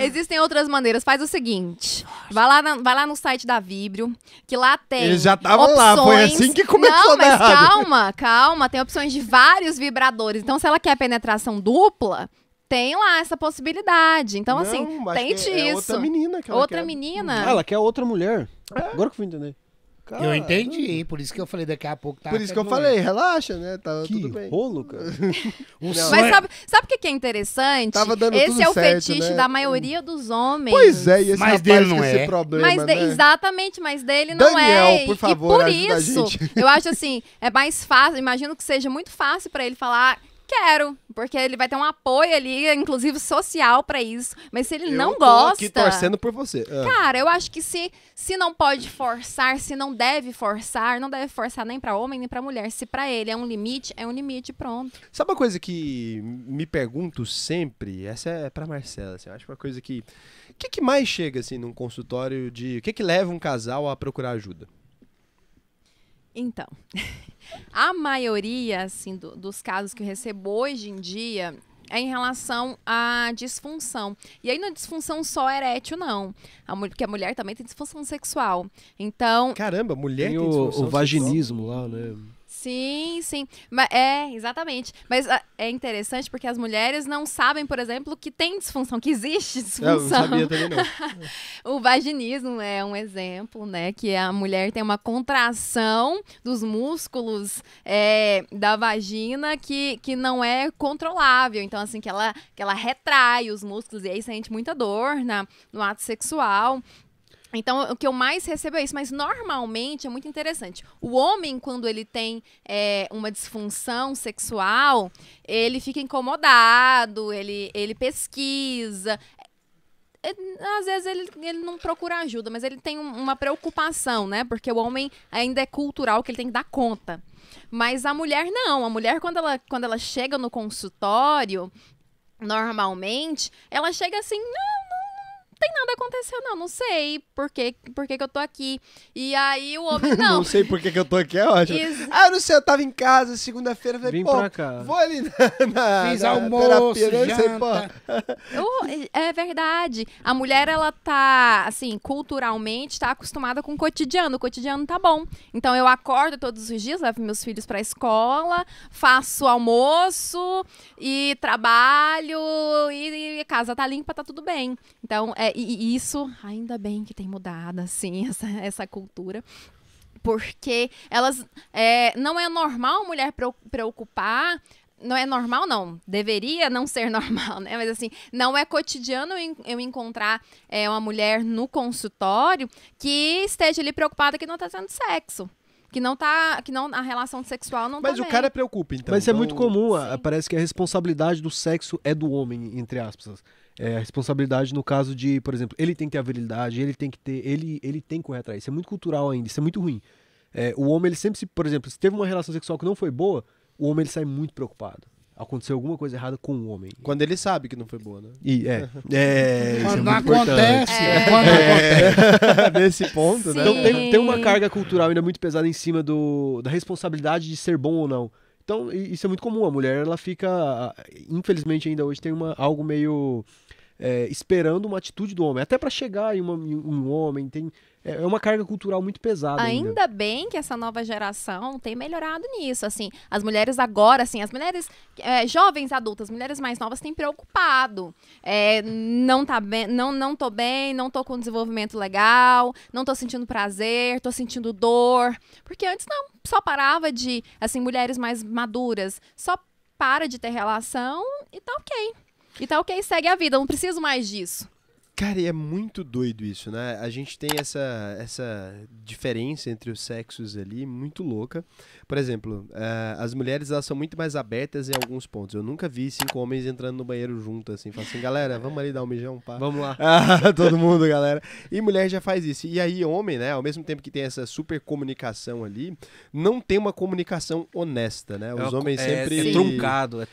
Existem outras maneiras. Faz o seguinte, vai lá no site da Vibrio, que lá tem eles já estavam lá, foi assim que começou. Não, mas calma, tem opções de vários vibradores. Então, se ela quer penetração dupla, tem lá essa possibilidade. Então, não, assim, tente isso. É outra menina que ela quer. Ela quer outra mulher. É. Agora que eu fui entender. Cara, eu entendi, por isso que eu falei daqui a pouco. Por isso que eu falei, relaxa, né? Tava tudo bem. Que rolo, cara. Mas sabe o que é interessante? Tava dando tudo certo, né? Esse é o fetiche da maioria dos homens. Pois é, e esse rapaz com esse problema, né? Exatamente, mas dele não é. Daniel, por favor, ajuda a gente. E por isso, eu acho assim, é mais fácil, imagino que seja muito fácil pra ele falar... Quero, porque ele vai ter um apoio ali, inclusive social, pra isso. Mas se ele não gosta... Eu tô aqui torcendo por você. Cara, eu acho que se não pode forçar, se não deve forçar, não deve forçar nem pra homem, nem pra mulher. Se pra ele é um limite, pronto. Sabe uma coisa que me pergunto sempre? Essa é pra Marcela, assim, eu acho uma coisa que... O que mais chega, assim, num consultório de... O que leva um casal a procurar ajuda? Então... A maioria, assim, dos casos que eu recebo hoje em dia é em relação à disfunção. E aí não é disfunção só erétil, não. Porque a mulher também tem disfunção sexual. Então... Caramba, mulher tem disfunção sexual. O vaginismo lá, né? Sim, sim. É, exatamente. Mas é interessante porque as mulheres não sabem, por exemplo, que tem disfunção, que existe disfunção. Eu não sabia também, não. O vaginismo é um exemplo, né? Que a mulher tem uma contração dos músculos da vagina que não é controlável. Então, assim, que ela retrai os músculos e aí sente muita dor no ato sexual. Então, o que eu mais recebo é isso, mas normalmente é muito interessante. O homem, quando ele tem uma disfunção sexual, ele fica incomodado, ele pesquisa. Às vezes ele não procura ajuda, mas ele tem uma preocupação, né? Porque o homem ainda é cultural, que ele tem que dar conta. Mas a mulher não. A mulher, quando ela chega no consultório, normalmente, ela chega assim... Tem nada acontecendo, não sei por que eu tô aqui. E aí o homem, não sei por que eu tô aqui, eu acho. Ah, não sei, eu tava em casa segunda-feira, falei, pô, pra cá. Vou ali fiz almoço, terapia, não sei, pô. É verdade. A mulher, ela tá, assim, culturalmente, tá acostumada com o cotidiano. O cotidiano tá bom. Então eu acordo todos os dias, levo meus filhos pra escola, faço almoço e trabalho e casa tá limpa, tá tudo bem. Então, e isso, ainda bem que tem mudado, assim, essa cultura. Porque elas... não é normal a mulher preocupar... Não é normal, não. Deveria não ser normal, né? Mas, assim, não é cotidiano eu encontrar uma mulher no consultório que esteja ali preocupada que não está tendo sexo. Que não tá. Que não, a relação sexual não tá. Mas o cara preocupa, então. Mas é muito comum. Parece que a responsabilidade do sexo é do homem, entre aspas. É a responsabilidade no caso de, por exemplo, ele tem que ter a virilidade, ele tem que ter. Ele tem que correr atrás. Isso é muito cultural ainda, isso é muito ruim. É, o homem, ele sempre, por exemplo, se teve uma relação sexual que não foi boa, o homem ele sai muito preocupado. Aconteceu alguma coisa errada com o homem. Quando ele sabe que não foi boa, né? Quando acontece. Nesse ponto, né? Então tem uma carga cultural ainda muito pesada em cima da responsabilidade de ser bom ou não. Então, isso é muito comum. A mulher, ela fica, infelizmente ainda hoje, tem algo meio... esperando uma atitude do homem. Até para chegar em um homem, é uma carga cultural muito pesada. Ainda bem que essa nova geração tem melhorado nisso, assim. As mulheres agora, assim, as mulheres jovens, adultas, mulheres mais novas têm preocupado. Não tô bem, não tô com desenvolvimento legal, não tô sentindo prazer, tô sentindo dor. Porque antes não, só parava de, assim, mulheres mais maduras, só para de ter relação e tá ok. E tá ok, segue a vida, eu não preciso mais disso. Cara, e é muito doido isso, né? A gente tem essa diferença entre os sexos ali, muito louca. Por exemplo, as mulheres, elas são muito mais abertas em alguns pontos. Eu nunca vi 5 homens entrando no banheiro junto, assim. Fala assim, galera, vamos ali dar um mijão, pá. Vamos lá. Todo mundo, galera. E mulher já faz isso. E aí, homem, né? Ao mesmo tempo que tem essa super comunicação ali, não tem uma comunicação honesta, né? Os homens sempre... É truncado. É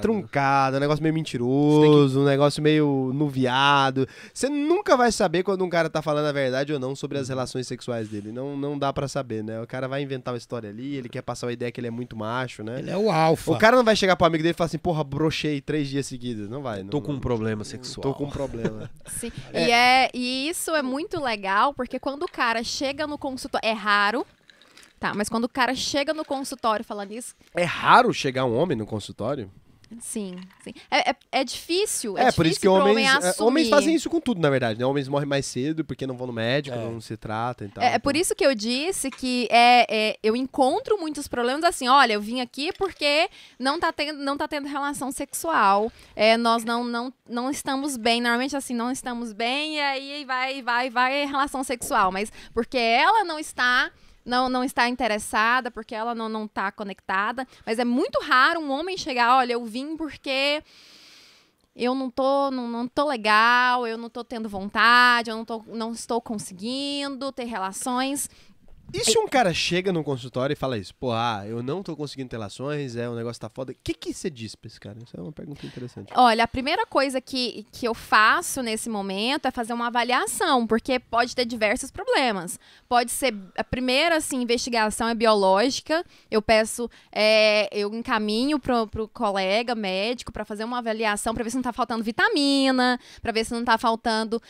truncado, um negócio meio mentiroso, um negócio meio nuviado. Você nunca vai saber quando um cara tá falando a verdade ou não sobre as relações sexuais dele. Não dá pra saber, né? O cara vai inventar uma história ali, ele quer passar a ideia que ele é muito macho, né? Ele é o alfa. O cara não vai chegar pro amigo dele e falar assim, porra, brochei 3 dias seguidos. Não vai. Tô com um problema sexual. Tô com um problema. Sim. E isso é muito legal, porque quando o cara chega no consultório... É raro, tá? Mas quando o cara chega no consultório falando isso... É raro chegar um homem no consultório? Sim. É difícil. É por isso que homens fazem isso com tudo, na verdade, né? Homens morrem mais cedo porque não vão no médico, não se tratam e tal. É por isso que eu disse que eu encontro muitos problemas assim. Olha, eu vim aqui porque não tá tendo relação sexual. Nós não estamos bem. Normalmente, assim, não estamos bem e aí vai relação sexual. Mas porque ela não está interessada, porque ela não está conectada. Mas é muito raro um homem chegar, olha, eu vim porque eu não tô legal, eu não tô tendo vontade, eu não estou conseguindo ter relações. E se um cara chega no consultório e fala isso? Pô, eu não tô conseguindo ter relações, um negócio tá foda. O que você diz pra esse cara? Isso é uma pergunta interessante. Olha, a primeira coisa que eu faço nesse momento é fazer uma avaliação, porque pode ter diversos problemas. Pode ser... A primeira, assim, investigação é biológica. Eu peço... eu encaminho pro colega médico pra fazer uma avaliação, pra ver se não tá faltando vitamina, pra ver se não tá faltando...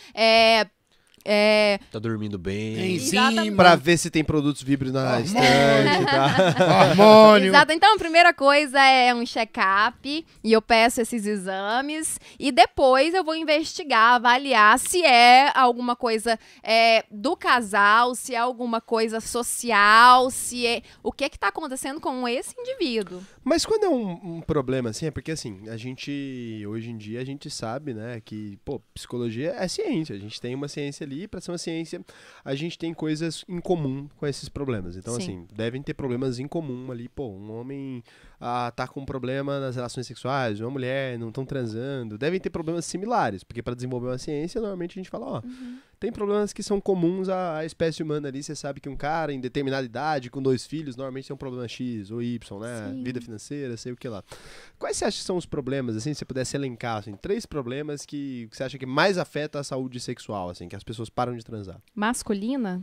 Tá dormindo bem. Exatamente. Pra ver se tem produtos Vibrio na estante, tá? Hormônio. Exato. Então, a primeira coisa é um check-up e eu peço esses exames e depois eu vou investigar, avaliar se é alguma coisa do casal, se é alguma coisa social, se é... O que que tá acontecendo com esse indivíduo? Mas quando é um problema, assim, é porque, assim, a gente, hoje em dia, a gente sabe, né, que, pô, psicologia é ciência, a gente tem uma ciência ali, para ser uma ciência, a gente tem coisas em comum com esses problemas. Então, assim, devem ter problemas em comum ali. Pô, um homem tá com um problema nas relações sexuais, uma mulher não estão transando. Devem ter problemas similares, porque para desenvolver uma ciência, normalmente a gente fala, tem problemas que são comuns à espécie humana ali. Você sabe que um cara em determinada idade, com 2 filhos, normalmente tem um problema X ou Y, né? Sim. Vida financeira, sei o que lá. Quais você acha que são os problemas, assim, se você pudesse elencar, assim, 3 problemas que você acha que mais afeta a saúde sexual, assim, que as pessoas param de transar? Masculina?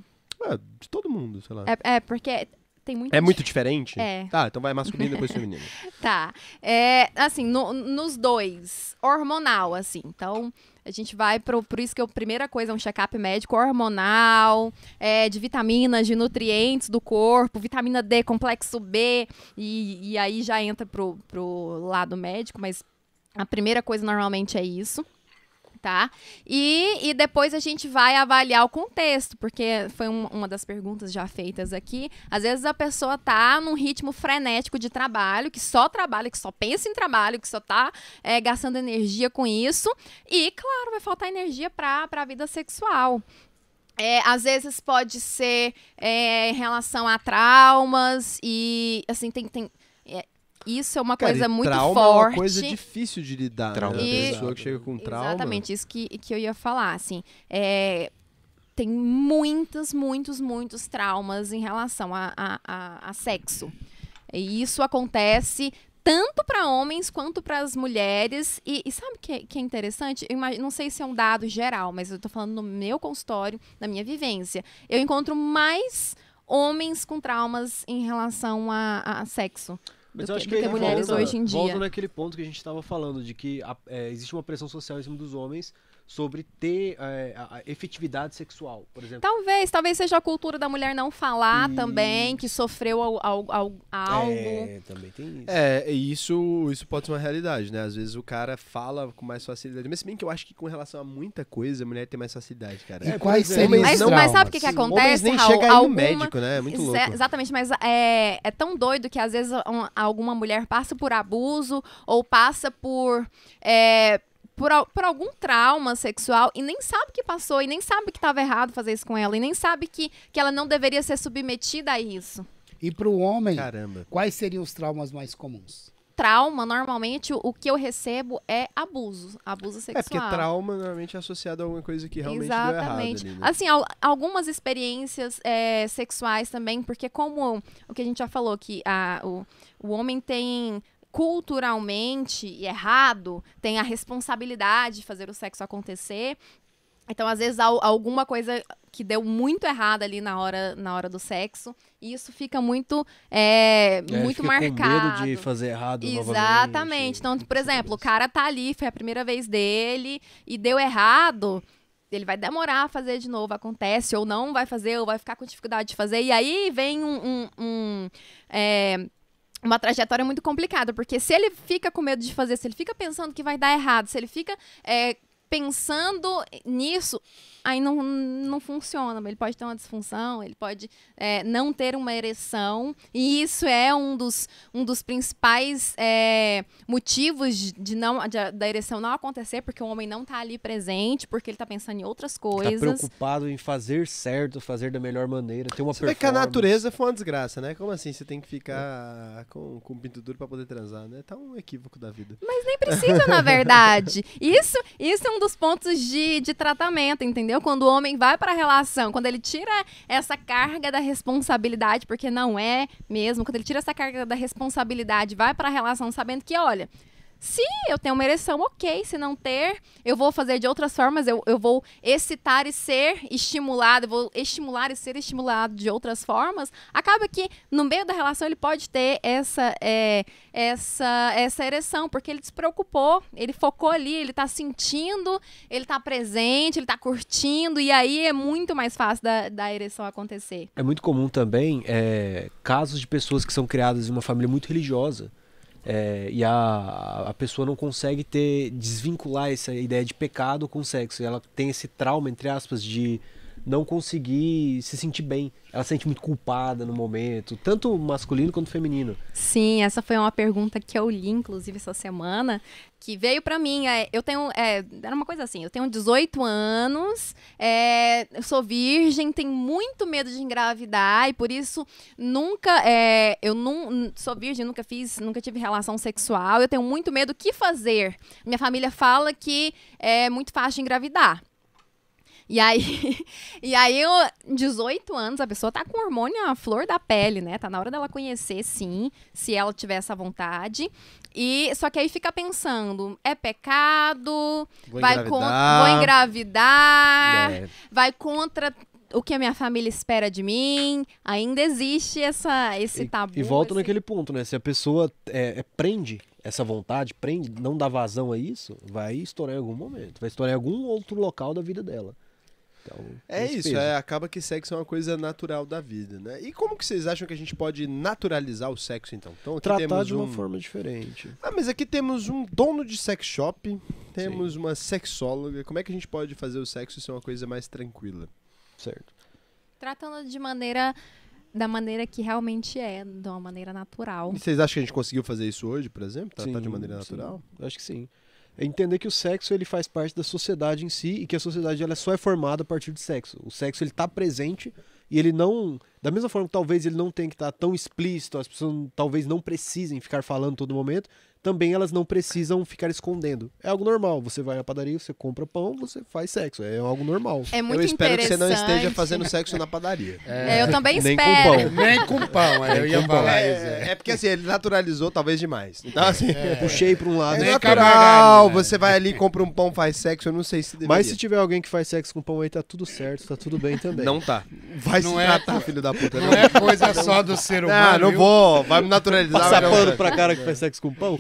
De todo mundo, sei lá. Porque... É muito diferente? É. Tá, então vai masculino e depois feminino. Tá. Assim, nos dois. Hormonal, assim. Então, a gente vai por isso que a primeira coisa é um check-up médico hormonal, de vitaminas, de nutrientes do corpo, vitamina D, complexo B, e aí já entra pro lado médico, mas a primeira coisa normalmente é isso. Tá? E depois a gente vai avaliar o contexto, porque foi uma das perguntas já feitas aqui. Às vezes a pessoa tá num ritmo frenético de trabalho, que só trabalha, que só pensa em trabalho, que só tá gastando energia com isso. E, claro, vai faltar energia para a vida sexual. Às vezes pode ser em relação a traumas e, assim, isso é uma coisa muito forte. Trauma é uma coisa difícil de lidar, trauma, né? A pessoa que chega com trauma... Exatamente, isso que eu ia falar, assim. Tem muitos traumas em relação a sexo. E isso acontece... tanto para homens quanto para as mulheres. E sabe o que é interessante? Eu imagino, não sei se é um dado geral, mas eu estou falando no meu consultório, na minha vivência. Eu encontro mais homens com traumas em relação a sexo do que mulheres hoje em dia. Volta naquele ponto que a gente estava falando, de que existe uma pressão social em cima dos homens sobre ter a efetividade sexual, por exemplo. Talvez seja a cultura da mulher não falar também, que sofreu algo. Também tem isso. Isso pode ser uma realidade, né? Às vezes o cara fala com mais facilidade. Mas se bem que eu acho que com relação a muita coisa, a mulher tem mais facilidade, cara. Mas sabe o que acontece? Nem chega aí no médico, né? É muito louco. Exatamente, mas é tão doido que às vezes alguma mulher passa por abuso ou passa por algum trauma sexual e nem sabe que passou, e nem sabe que estava errado fazer isso com ela, e nem sabe que ela não deveria ser submetida a isso. E para o homem, caramba, quais seriam os traumas mais comuns? Trauma, normalmente, o que eu recebo é abuso sexual. É porque trauma, normalmente, é associado a alguma coisa que realmente deu errado ali, né? Assim, algumas experiências sexuais também, porque como o que a gente já falou, que o homem tem... culturalmente errado, tem a responsabilidade de fazer o sexo acontecer. Então, às vezes, há alguma coisa que deu muito errado ali na hora do sexo. E isso fica muito, muito marcado. Com medo de fazer errado novamente. Exatamente. Então, por exemplo, o cara tá ali, foi a primeira vez dele e deu errado... ele vai demorar a fazer de novo, acontece, ou não vai fazer, ou vai ficar com dificuldade de fazer. E aí vem uma trajetória muito complicada, porque se ele fica com medo de fazer, se ele fica pensando que vai dar errado, se ele fica pensando nisso, aí não funciona. Ele pode ter uma disfunção, ele pode não ter uma ereção, e isso é um dos principais motivos da ereção não acontecer, porque o homem não está ali presente, porque ele está pensando em outras coisas. Está preocupado em fazer certo, fazer da melhor maneira, ter uma performance. É que a natureza foi uma desgraça, né? Como assim? Você tem que ficar com pinto duro para poder transar, né? Tá um equívoco da vida. Mas nem precisa, na verdade. Isso é um dos pontos de tratamento, entendeu? Quando o homem vai para a relação, quando ele tira essa carga da responsabilidade, porque não é mesmo, quando ele tira essa carga da responsabilidade, vai para a relação sabendo que, olha, se eu tenho uma ereção, ok, se não ter, eu vou fazer de outras formas, eu vou excitar e ser estimulado, eu vou estimular e ser estimulado de outras formas, acaba que no meio da relação ele pode ter essa ereção, porque ele se preocupou, ele focou ali, ele tá sentindo, ele tá presente, ele tá curtindo, e aí é muito mais fácil da ereção acontecer. É muito comum também casos de pessoas que são criadas em uma família muito religiosa, e a pessoa não consegue desvincular essa ideia de pecado com o sexo. Ela tem esse trauma, entre aspas, de não conseguir se sentir bem. Ela se sente muito culpada no momento, tanto masculino quanto feminino. Sim, essa foi uma pergunta que eu li, inclusive, essa semana, que veio pra mim. Era uma coisa assim, eu tenho 18 anos, eu sou virgem, tenho muito medo de engravidar, e por isso sou virgem, nunca tive relação sexual, eu tenho muito medo do que fazer. Minha família fala que é muito fácil de engravidar. E aí, 18 anos, a pessoa tá com hormônio à flor da pele, né? Tá na hora dela conhecer, sim, se ela tiver essa vontade. Só que aí fica pensando, é pecado, vou engravidar, vai contra o que a minha família espera de mim. Ainda existe esse tabu. E volta naquele ponto, né? Se a pessoa prende... essa vontade, não dá vazão a isso, vai estourar em algum momento. Vai estourar em algum outro local da vida dela. Então, acaba que sexo é uma coisa natural da vida, né? E como que vocês acham que a gente pode naturalizar o sexo, então? Tratar de uma forma diferente. Mas aqui temos um dono de sex shop, temos uma sexóloga. Como é que a gente pode fazer o sexo ser uma coisa mais tranquila? Certo. Tratando da maneira que realmente é, de uma maneira natural. E vocês acham que a gente conseguiu fazer isso hoje, por exemplo? Tratar de maneira natural? Sim. Acho que sim. entender que o sexo ele faz parte da sociedade em si e que a sociedade ela só é formada a partir do sexo. O sexo ele está presente e ele não... Da mesma forma que talvez ele não tenha que estar tão explícito, as pessoas talvez não precisem ficar falando todo momento, também elas não precisam ficar escondendo. É algo normal. Você vai à padaria, você compra pão, você faz sexo. É algo normal. É muito interessante. Eu espero que você não esteja fazendo sexo na padaria. É, eu também nem espero. Nem com pão. Nem com pão. Eu ia falar isso. É porque assim, ele naturalizou talvez demais. Então assim, puxei para um lado. É natural. Você vai ali, compra um pão, faz sexo. Eu não sei se deveria. Mas se tiver alguém que faz sexo com pão aí, tá tudo certo, tá tudo bem também. Não tá. Vai se tratar, filho da puta. Não é coisa só do ser humano. Não, não vou. Vai me naturalizar. Passar pano pra cara que faz sexo com pão.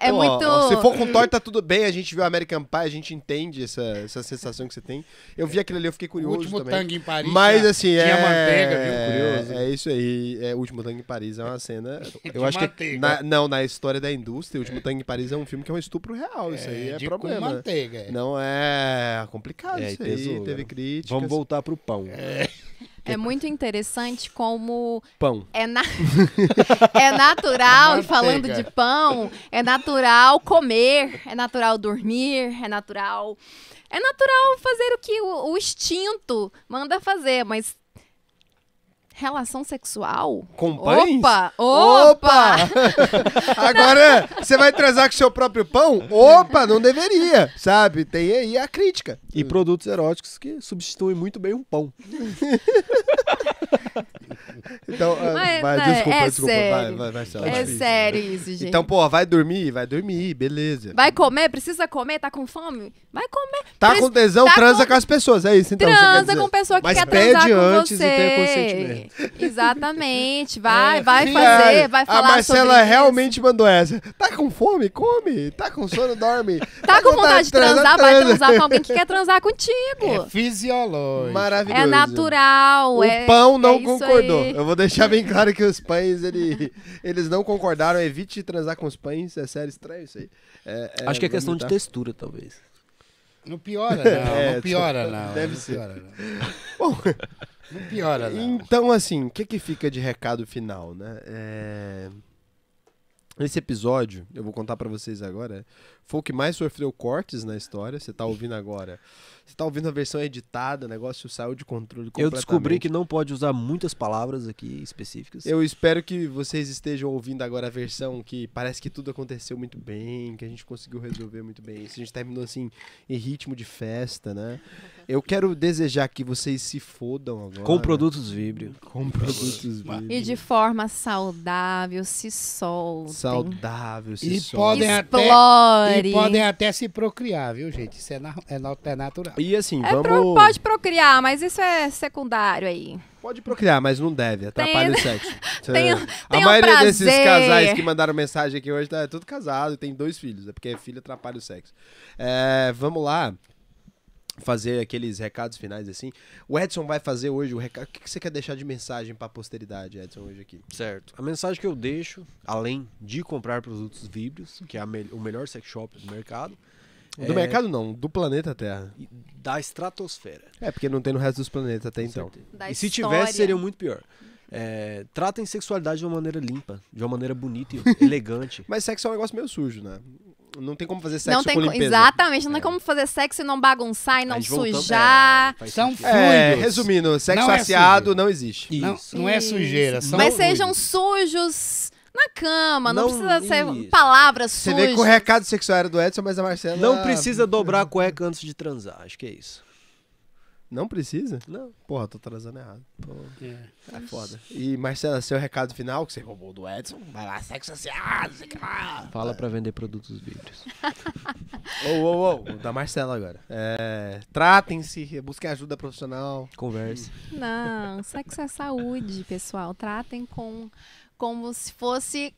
É muito... Se for com torta, tudo bem. A gente viu American Pie, a gente entende essa sensação que você tem. Eu vi aquilo ali, eu fiquei curioso. O Último também. Tango em Paris. Mas assim, tinha manteiga, viu? Curioso. É isso aí. O Último Tango em Paris é uma cena... Eu acho que na história da indústria, O Último Tango em Paris é um filme que é um estupro real. Isso aí é problema. Com manteiga. Não é complicado isso aí. Tesoura. Teve críticas. Vamos voltar pro pão. É muito interessante como... Pão. É natural, e falando de pão, é natural comer, é natural dormir, é natural... É natural fazer o que o instinto manda fazer, mas... Relação sexual? Com pães? Opa! Agora, você vai transar com seu próprio pão? Opa, não deveria, sabe? Tem aí a crítica. E produtos eróticos que substituem muito bem um pão. Então, desculpa. Vai, é sério isso, gente. Então, pô, vai dormir, beleza. Vai comer, precisa comer, tá com fome? Vai comer. Tá com tesão, transa com as pessoas, é isso então. Transa com pessoa que quer transar com você. Mas pede antes e tem consentimento. Exatamente, vai fazer, vai falar sobre isso. A Marcela realmente mandou essa. Tá com fome? Come. Tá com sono? Dorme. Tá com vontade de transar? Vai transar com alguém que quer transar contigo. É fisiológico. Maravilhoso. É natural. O pão não concordou. Eu vou deixar bem claro que os pães, eles não concordaram. Evite transar com os pães. É sério, estranho isso aí. Acho que é questão de textura, talvez. Não piora, não. Não piora, não. Deve ser. Piora, não. Bom, não piora, não. Então, assim, o que fica de recado final, né? Esse episódio, eu vou contar pra vocês agora, foi o que mais sofreu cortes na história. Você tá ouvindo agora. Você tá ouvindo a versão editada, o negócio saiu de controle completamente. Eu descobri que não pode usar muitas palavras aqui específicas. Eu espero que vocês estejam ouvindo agora a versão que parece que tudo aconteceu muito bem, que a gente conseguiu resolver muito bem. Isso a gente terminou assim, em ritmo de festa, né? Eu quero desejar que vocês se fodam agora. Com produtos Vibrio. Com produtos Vibrio. E de forma saudável, se solta. Saudável, se solta. E podem até se procriar, viu, gente? Isso é natural. E assim, pode procriar, mas isso é secundário aí. Pode procriar, mas não deve. Atrapalha o sexo. A maioria desses casais que mandaram mensagem aqui hoje é tudo casado, tem 2 filhos. É porque filho atrapalha o sexo. Vamos lá. Fazer aqueles recados finais assim. O Edson vai fazer hoje o recado. O que você quer deixar de mensagem para a posteridade, Edson, hoje aqui? Certo. A mensagem que eu deixo, além de comprar produtos Vibrios, que é o melhor sex shop do mercado. Do mercado não, do planeta Terra. Da estratosfera. É, porque não tem no resto dos planetas até então. E se tivesse, seria muito pior. Tratem sexualidade de uma maneira limpa, de uma maneira bonita e elegante. Mas sexo é um negócio meio sujo, né? Não tem como fazer sexo com limpeza. Exatamente, não tem como fazer sexo e não bagunçar e não sujar. São fluidos. Resumindo, sexo asseado não existe. Isso. Não é sujeira. Mas sejam sujos na cama, não precisa ser palavras sujas. Você vê que o recado sexual era do Edson, mas a Marcela... Não precisa dobrar a cueca antes de transar, acho que é isso. Não precisa? Não. Porra, tô transando errado. É foda. E Marcela, seu recado final, que você roubou do Edson, vai lá, sexo social, sei lá. Fala pra vender produtos Víbrios. Da Marcela agora. Tratem-se, busquem ajuda profissional. Converse. Não, sexo é saúde, pessoal. Tratem como se fosse...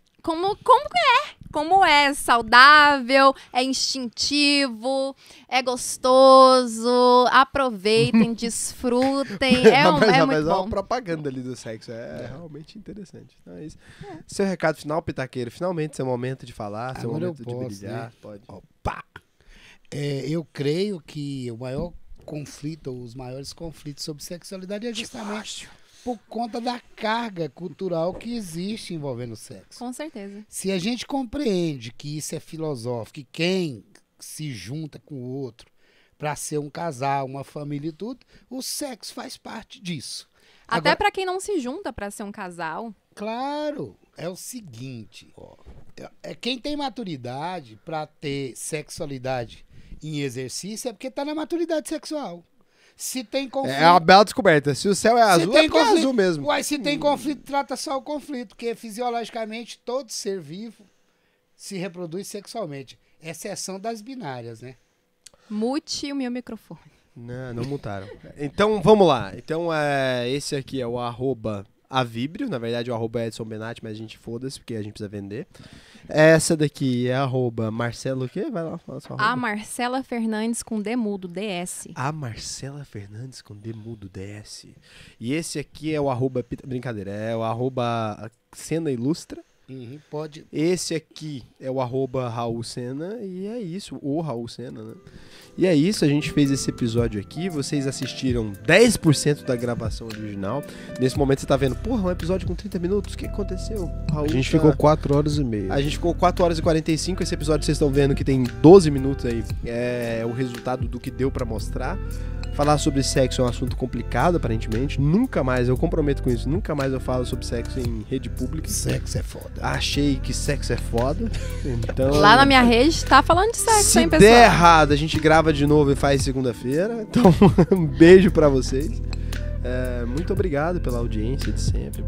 Como é saudável, é instintivo, é gostoso, aproveitem, desfrutem, é uma propaganda ali do sexo, realmente interessante. Então é isso. Seu recado final, Pitaqueiro, finalmente seu momento de falar, seu momento de brilhar. Né? Pode. Opa. Eu creio que o maior conflito, os maiores conflitos sobre sexualidade é justamente... por conta da carga cultural que existe envolvendo o sexo. Com certeza. Se a gente compreende que isso é filosófico, que quem se junta com o outro para ser um casal, uma família e tudo, o sexo faz parte disso. Até para quem não se junta para ser um casal. Claro, é o seguinte, ó, é quem tem maturidade para ter sexualidade em exercício é porque tá na maturidade sexual. Se tem conflito... É uma bela descoberta. Se o céu é azul, é azul mesmo. Uai, se tem conflito, trata só o conflito, porque fisiologicamente todo ser vivo se reproduz sexualmente. Exceção das binárias, né? Mute o meu microfone. Não, não mutaram. Então, vamos lá. Então, esse aqui é o @avibrio. Na verdade, o @ é Edson Benatti, mas a gente foda-se, porque a gente precisa vender. Essa daqui é @Marcela o quê? Vai lá, fala sua arroba. A Marcela Fernandes com D mudo, DS. A Marcela Fernandes com D mudo, DS. E esse aqui é o @ brincadeira, é o @ Sena Ilustra. Uhum, pode. Esse aqui é o @ Raul Sena, e é isso, o Raul Sena, né? E é isso, a gente fez esse episódio aqui, vocês assistiram 10% da gravação original. Nesse momento você tá vendo, porra, um episódio com 30 minutos, o que aconteceu? Raul, a gente ficou 4 horas e meia. A gente ficou 4 horas e 45, esse episódio vocês estão vendo que tem 12 minutos aí, é o resultado do que deu pra mostrar. Falar sobre sexo é um assunto complicado, aparentemente. Nunca mais, eu comprometo com isso, nunca mais eu falo sobre sexo em rede pública. Sexo é foda. Achei que sexo é foda. Então, lá na minha rede tá falando de sexo, hein, pessoal? Se der errado, a gente grava de novo e faz segunda-feira. Então, um beijo pra vocês. Muito obrigado pela audiência de sempre.